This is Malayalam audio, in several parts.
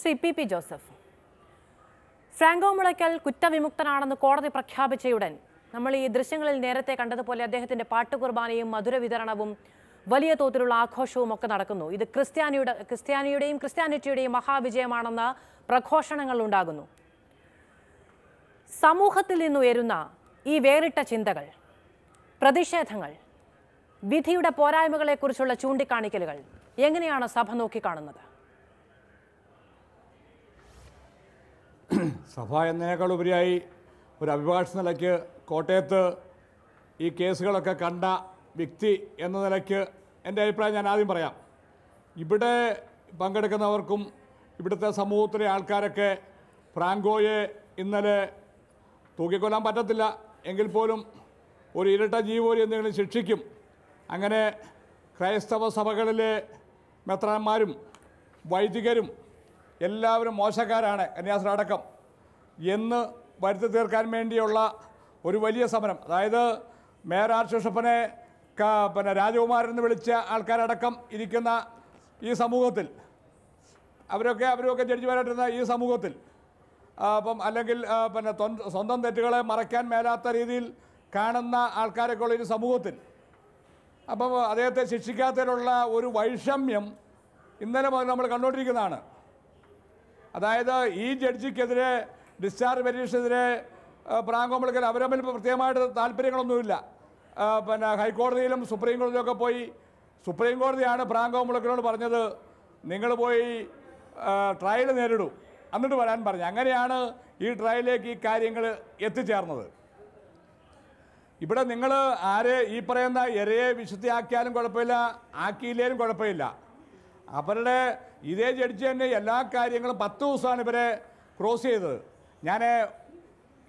Shri P P Joseph. ഫ്രാങ്കോ മുളയ്ക്കൽ കുറ്റവിമുക്തനാണെന്ന് കോടതി പ്രഖ്യാപിച്ചയുടൻ നമ്മൾ ഈ ദൃശ്യങ്ങളിൽ നേരത്തെ കണ്ടതുപോലെ അദ്ദേഹത്തിൻ്റെ പാട്ടുകുർബാനയും മധുര വിതരണവും വലിയ തോതിലുള്ള ആഘോഷവും ഒക്കെ നടക്കുന്നു. ഇത് ക്രിസ്ത്യാനിയുടെയും ക്രിസ്ത്യാനിറ്റിയുടെയും മഹാവിജയമാണെന്ന പ്രഘോഷണങ്ങൾ ഉണ്ടാകുന്നു. സമൂഹത്തിൽ നിന്നുയരുന്ന ഈ വേറിട്ട ചിന്തകൾ, പ്രതിഷേധങ്ങൾ, വിധിയുടെ പോരായ്മകളെക്കുറിച്ചുള്ള ചൂണ്ടിക്കാണിക്കലുകൾ എങ്ങനെയാണ് സഭ നോക്കിക്കാണുന്നത്? സഭ എന്നതിനേക്കാളുപരിയായി ഒരു അഭിഭാഷക നിലയ്ക്ക്, കോട്ടയത്ത് ഈ കേസുകളൊക്കെ കണ്ട വ്യക്തി എന്ന നിലയ്ക്ക് എൻ്റെ അഭിപ്രായം ഞാൻ ആദ്യം പറയാം. ഇവിടെ പങ്കെടുക്കുന്നവർക്കും ഇവിടുത്തെ സമൂഹത്തിലെ ആൾക്കാരൊക്കെ ഫ്രാങ്കോയെ ഇന്നലെ തൂക്കിക്കൊല്ലാൻ പറ്റത്തില്ല എങ്കിൽ പോലും ഒരു ഇരട്ട ജീവോലി എന്തെങ്കിലും ശിക്ഷിക്കും. അങ്ങനെ ക്രൈസ്തവ സഭകളിലെ മെത്രാന്മാരും വൈദികരും എല്ലാവരും മോശക്കാരാണ്, കന്യാസ്ത്രീയടക്കം എന്ന് വരുത്തി തീർക്കാൻ വേണ്ടിയുള്ള ഒരു വലിയ സമരം. അതായത് മേയർ ആർച്ച് ബിഷപ്പിനെ രാജകുമാരൻ എന്ന് വിളിച്ച ആൾക്കാരടക്കം ഇരിക്കുന്ന ഈ സമൂഹത്തിൽ, അവരൊക്കെ ജഡ്ജിമാരായിട്ടിരുന്ന ഈ സമൂഹത്തിൽ, അല്ലെങ്കിൽ സ്വന്തം തെറ്റുകളെ മറയ്ക്കാൻ മേലാത്ത രീതിയിൽ കാണുന്ന ആൾക്കാരൊക്കെ ഉള്ള ഒരു സമൂഹത്തിൽ അപ്പം അദ്ദേഹത്തെ ശിക്ഷിക്കാത്തതിലുള്ള ഒരു വൈഷമ്യം ഇന്നലെ മുതൽ നമ്മൾ കണ്ടുകൊണ്ടിരിക്കുന്നതാണ്. അതായത് ഈ ജഡ്ജിക്കെതിരെ, ഡിസ്ചാർജ് പരീക്ഷയ്ക്കെതിരെ ഫ്രാങ്കോ മുളയ്ക്കൽ, അവരമ്മിൽ പ്രത്യേകമായിട്ട് താല്പര്യങ്ങളൊന്നുമില്ല. ഹൈക്കോടതിയിലും സുപ്രീം കോടതിയിലൊക്കെ പോയി, സുപ്രീം കോടതിയാണ് ഫ്രാങ്കോ മുളയ്ക്കലിനോട് പറഞ്ഞത് നിങ്ങൾ പോയി ട്രയൽ നേരിടൂ, എന്നിട്ട് വരാൻ പറഞ്ഞു. അങ്ങനെയാണ് ഈ ട്രയലിലേക്ക് ഈ കാര്യങ്ങൾ എത്തിച്ചേർന്നത്. ഇവിടെ നിങ്ങൾ ആരെ ഈ പറയുന്ന ഇരയെ വിശുദ്ധിയാക്കിയാലും കുഴപ്പമില്ല, ആക്കിയില്ലേലും കുഴപ്പമില്ല. അവരുടെ ഇതേ ജഡ്ജി തന്നെ എല്ലാ കാര്യങ്ങളും 10 ദിവസമാണ് ഇവരെ ക്രോസ് ചെയ്തത്. ഞാൻ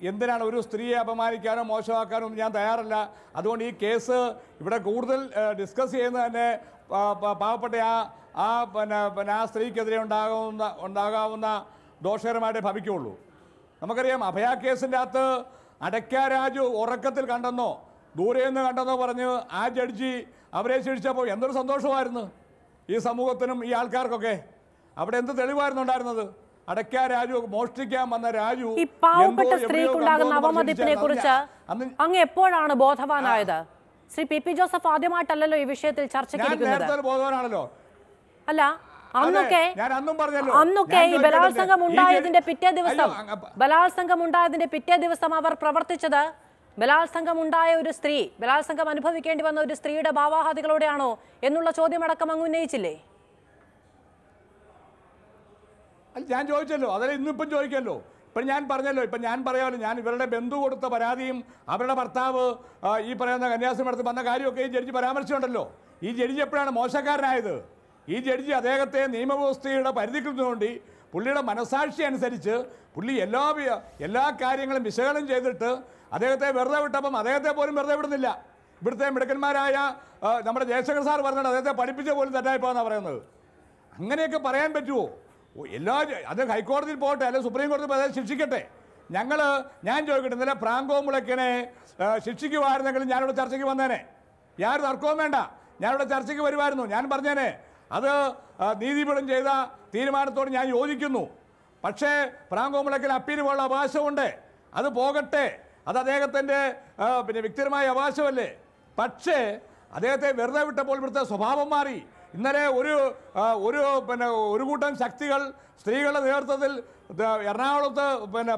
എന്തിനാണ് ഒരു സ്ത്രീയെ അപമാനിക്കാനോ മോശമാക്കാനോ ഒന്നും ഞാൻ തയ്യാറല്ല. അതുകൊണ്ട് ഈ കേസ് ഇവിടെ കൂടുതൽ ഡിസ്കസ് ചെയ്യുന്നത് തന്നെ പാവപ്പെട്ട ആ സ്ത്രീക്കെതിരെ ഉണ്ടാകാവുന്ന ദോഷകരമായിട്ട് ഭവിക്കുള്ളൂ. നമുക്കറിയാം, അഭയ കേസിൻ്റെ അകത്ത് അടയ്ക്ക രാജു ഉറക്കത്തിൽ കണ്ടെന്നോ ദൂരെയെന്ന് കണ്ടെന്നോ പറഞ്ഞ് ആ ജഡ്ജി അവരെ ശിക്ഷിച്ചപ്പോൾ എന്തൊരു സന്തോഷമായിരുന്നു ഈ സമൂഹത്തിനും ഈ ആൾക്കാർക്കൊക്കെ. അവിടെ എന്ത് തെളിവായിരുന്നു ഉണ്ടായിരുന്നത്? അടയ്ക്ക രാജു മോഷ്ടിക്കാൻ വന്ന രാജു, സ്ത്രീക്കുണ്ടാകുന്ന അവമതിപ്പിനെ കുറിച്ച് അങ്ങ് എപ്പോഴാണ് ബോധവാനായത്? ശ്രീ പി പി ജോസഫ് ആദ്യമായിട്ടല്ലോ ഈ വിഷയത്തിൽ ചർച്ചയ്ക്ക് ബോധവാനാണല്ലോ. അല്ല, അന്നൊക്കെ ഈ ബലാത്സംഗം ഉണ്ടായതിന്റെ പിറ്റേ ദിവസം അവർ പ്രവർത്തിച്ചത് ബലാത്സംഗം അനുഭവിക്കേണ്ടി വന്ന ഒരു സ്ത്രീയുടെ ഭാവാഹാദികളോടെയാണോ എന്നുള്ള ചോദ്യമടക്കം അങ്ങ് ഉന്നയിച്ചില്ലേ? ഞാൻ ചോദിച്ചല്ലോ, അതായത് ഇന്നിപ്പം ചോദിക്കല്ലോ. ഇപ്പം ഞാൻ പറയാമല്ലോ, ഞാൻ ഇവരുടെ ബന്ധു കൊടുത്ത പരാതിയും അവരുടെ ഭർത്താവ് ഈ പറയുന്ന കന്യാസ്ത്രീ എടുത്ത് വന്ന കാര്യമൊക്കെ ഈ ജഡ്ജി പരാമർശിച്ചുണ്ടല്ലോ. ഈ ജഡ്ജി എപ്പോഴാണ് മോശക്കാരനായത്? ഈ ജഡ്ജി അദ്ദേഹത്തെ നിയമവ്യവസ്ഥയുടെ പരിധിക്കുന്നതുകൊണ്ട് പുള്ളിയുടെ മനസാക്ഷി അനുസരിച്ച് പുള്ളി എല്ലാ കാര്യങ്ങളും വിശകലനം ചെയ്തിട്ട് അദ്ദേഹത്തെ വെറുതെ വിട്ടപ്പം അദ്ദേഹത്തെ പോലും വെറുതെ വിടുന്നില്ല. ഇവിടുത്തെ മിടുക്കന്മാരായ നമ്മുടെ ജയശങ്കർ സാർ പറഞ്ഞിട്ട് അദ്ദേഹത്തെ പഠിപ്പിച്ച പോലും തെറ്റായിപ്പോന്നാണ് പറയുന്നത്. അങ്ങനെയൊക്കെ പറയാൻ പറ്റുമോ? അത് ഹൈക്കോടതിയിൽ പോകട്ടെ, അല്ലെങ്കിൽ സുപ്രീം കോടതി പോയി അദ്ദേഹം ശിക്ഷിക്കട്ടെ. ഞാൻ ചോദിക്കട്ടെ, ഇന്നലെ ഫ്രാങ്കോ മുളയ്ക്കനെ ശിക്ഷിക്കുമായിരുന്നെങ്കിലും ഞാനിവിടെ ചർച്ചയ്ക്ക് വന്നേനെ. യാതൊരു തർക്കവും വേണ്ട, ഞാനിവിടെ ചർച്ചയ്ക്ക് വരുമായിരുന്നു. ഞാൻ പറഞ്ഞേനെ അത് നീതിപീഠം ചെയ്ത തീരുമാനത്തോട് ഞാൻ യോജിക്കുന്നു. പക്ഷേ ഫ്രാങ്കോ മുളയ്ക്കൽ അപ്പീൽ പോലുള്ള അവകാശമുണ്ട്, അത് പോകട്ടെ, അത് അദ്ദേഹത്തിൻ്റെ വ്യക്തിപരമായ അവകാശമല്ലേ. പക്ഷേ അദ്ദേഹത്തെ വെറുതെ വിട്ടപ്പോൾ ഇവിടുത്തെ സ്വഭാവം മാറി. ഇന്നലെ ഒരു കൂട്ടം ശക്തികൾ സ്ത്രീകളുടെ നേതൃത്വത്തിൽ എറണാകുളത്ത്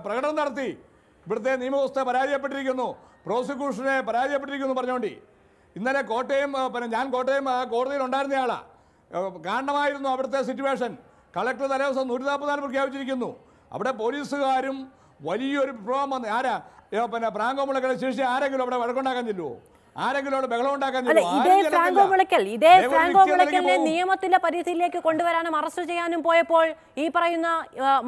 പ്രകടനം നടത്തി, ഇവിടുത്തെ നിയമവ്യവസ്ഥ പരാജയപ്പെട്ടിരിക്കുന്നു, പ്രോസിക്യൂഷനെ പരാജയപ്പെട്ടിരിക്കുന്നു പറഞ്ഞുകൊണ്ട്. ഇന്നലെ കോട്ടയം കോട്ടയം കോടതിയിൽ ഉണ്ടായിരുന്നയാളാണ്, കാണണമായിരുന്നു അവിടുത്തെ സിറ്റുവേഷൻ. കളക്ടർ തലേദിവസം 140 പ്രഖ്യാപിച്ചിരിക്കുന്നു. അവിടെ പോലീസുകാരും വലിയൊരു വിപ്ലവം വന്ന് ഫ്രാങ്കോ മുളയ്ക്കലിനെ ശിക്ഷിച്ച് ആരെങ്കിലും അവിടെ വഴക്കുണ്ടാക്കാൻ ചെല്ലുമോ? ആരെങ്കിലും അവിടെ ബഹളം ഉണ്ടാക്കാൻ ചെല്ലുമോ? നിയമത്തിന്റെ പരിധിയിലേക്ക് കൊണ്ടുവരാനും അറസ്റ്റ് ചെയ്യാനും പോയപ്പോൾ ഈ പറയുന്ന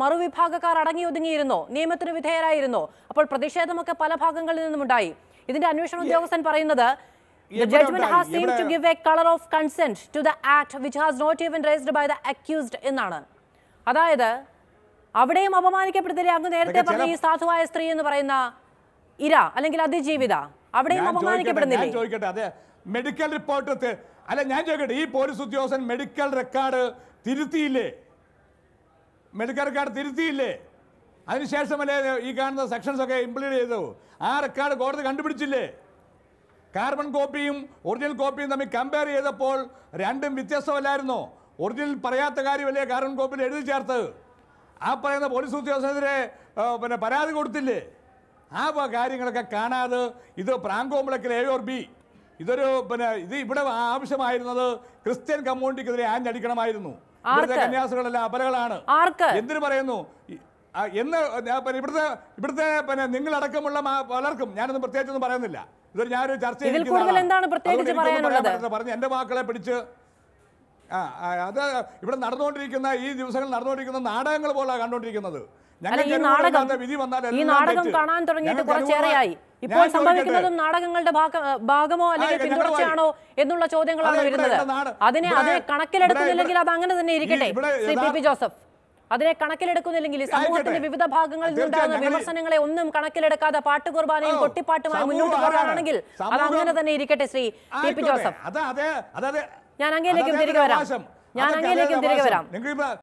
മറുവിഭാഗക്കാർ അടങ്ങി ഒതുങ്ങിയിരുന്നോ? നിയമത്തിന് വിധേയരായിരുന്നോ? അപ്പോൾ പ്രതിഷേധമൊക്കെ പല ഭാഗങ്ങളിൽ നിന്നുമുണ്ടായി. ഇതിന്റെ അന്വേഷണ ഉദ്യോഗസ്ഥൻ പറയുന്നത് the judgment has seemed to give a color of consent to the act which has not even raised by the accused എന്നാണ്. അതായത് അവിടെയും അപമാനിക്കപ്പെടുത്തില്ലേ? അങ്ങ് നേരത്തെ പറഞ്ഞ ഈ സാധുവായ സ്ത്രീ എന്ന് പറയുന്ന ഇര അല്ലെങ്കിൽ അതിജീവിത അവിടെയും അപമാനിക്കപ്പെടുന്നില്ലേ? ചോദിക്കട്ടെ, അതെ മെഡിക്കൽ റിപ്പോർട്ട്. അല്ല, ഞാൻ ചോദിക്കട്ടെ, ഈ പോലീസ് ഉദ്യോഗസ്ഥൻ മെഡിക്കൽ റെക്കോർഡ് തിരുത്തിയില്ലേ? മെഡിക്കൽ തിരുത്തിയില്ലേ അതിനുശേഷമല്ലേ ഈ കാണുന്ന സെക്ഷൻസ് ഒക്കെ ഇംപ്ലിമെന്റ് ചെയ്തു ആ റെക്കോർഡ് കോടതി കണ്ടുപിടിച്ചില്ലേ കാർബൺ കോപ്പിയും ഒറിജിനൽ കോപ്പിയും തമ്മിൽ കമ്പയർ ചെയ്തപ്പോൾ രണ്ടും വ്യത്യാസമല്ലായിരുന്നു ഒറിജിനൽ പറയാത്ത കാര്യമല്ലേ കാർബൺ കോപ്പിയിൽ എഴുതി ചേർത്തത് ആ പറയുന്ന പോലീസ് ഉദ്യോഗസ്ഥനെതിരെ പിന്നെ പരാതി കൊടുത്തില്ലേ ആ കാര്യങ്ങളൊക്കെ കാണാതെ ഇത് Franco Mulakkal A or B ഇതൊരു പിന്നെ ഇത് ഇവിടെ ആവശ്യമായിരുന്നത് ക്രിസ്ത്യൻ കമ്മ്യൂണിറ്റിക്കെതിരെ ആഞ്ഞടിക്കണമായിരുന്നു ഇവിടുത്തെ കന്യാസികളെല്ലാം അപലകളാണ് എന്തിനു പറയുന്നു എന്ന് ഇവിടുത്തെ ഇവിടുത്തെ പിന്നെ നിങ്ങളടക്കമുള്ള പലർക്കും ഞാനൊന്നും പ്രത്യേകിച്ചൊന്നും പറയുന്നില്ല ഇതൊരു ഞാനൊരു ചർച്ച പറഞ്ഞു എൻ്റെ വാക്കുകളെ പിടിച്ച് അത് ഇവിടെ നടന്നുകൊണ്ടിരിക്കുന്ന ഈ ദിവസങ്ങളിൽ നടന്നുകൊണ്ടിരിക്കുന്ന നാടകങ്ങൾ പോലാണ് കണ്ടുകൊണ്ടിരിക്കുന്നത് ഭാഗമോ അല്ലെങ്കിൽ പിന്തുടർച്ചയാണോ എന്നുള്ള ചോദ്യങ്ങളാണ് വരുന്നത് അതിനെ കണക്കിലെടുക്കുന്നില്ലെങ്കിൽ അത് അങ്ങനെ തന്നെ ഇരിക്കട്ടെ പി പി ജോസഫ് അതിനെ കണക്കിലെടുക്കുന്നില്ലെങ്കിൽ സമൂഹത്തിന്റെ വിവിധ ഭാഗങ്ങളിൽ നിന്നുണ്ടാകുന്ന വിമർശനങ്ങളെ ഒന്നും കണക്കിലെടുക്കാതെ പാട്ടുകുർബാനയും കൊട്ടിപ്പാട്ടുമായി മുന്നോട്ട് പോകാനാണെങ്കിൽ അത് അങ്ങനെ തന്നെ ഇരിക്കട്ടെ ശ്രീ പി പി ജോസഫ്. ഞാൻ അങ്ങേലേക്കും തിരികെ വരാം.